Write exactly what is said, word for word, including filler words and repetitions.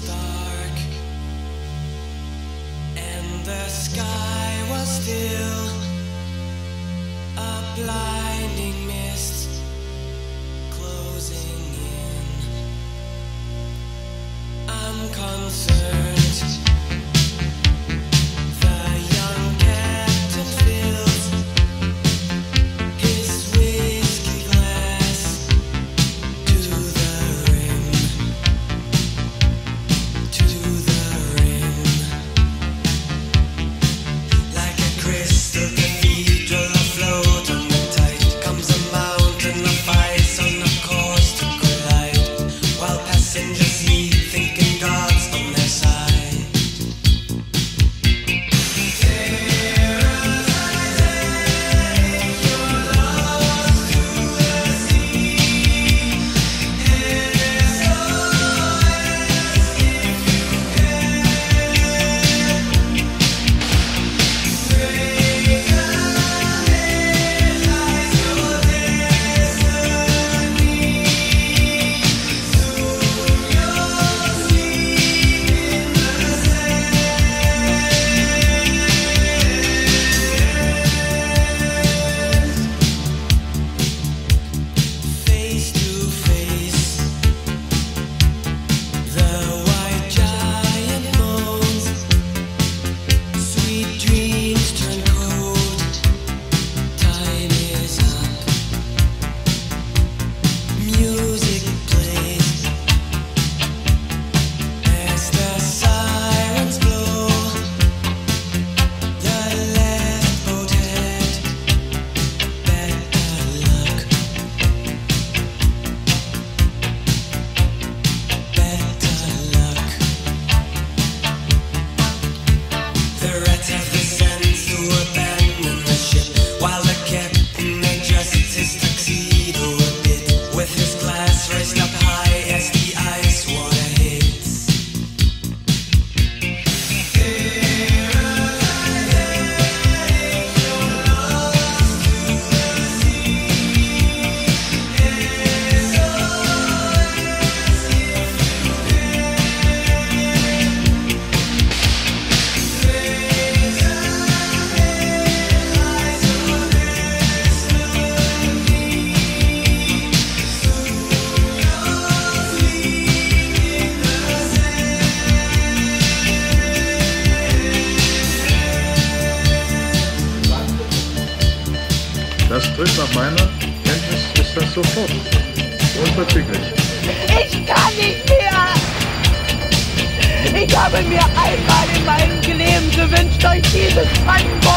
was dark and the sky was still, a blinding mist closing in. I'm concerned. Das trifft nach meiner Kenntnis, ist das sofort. Unverzüglich. Ich kann nicht mehr! Ich habe mir einmal in meinem Leben gewünscht, euch dieses Mann.